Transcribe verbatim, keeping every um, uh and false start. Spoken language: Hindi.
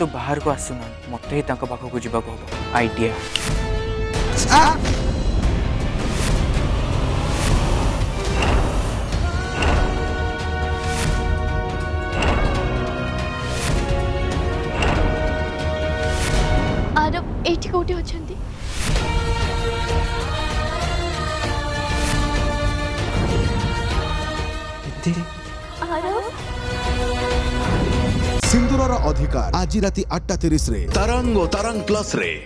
जेहेतु बाहर को आसुना मत ही पाखक जावाक हम आईडिया कौटी अच्छा सिंदूर रा अधिकार आज राति आठटा तीस रे तरंगो तरंग प्लस रे।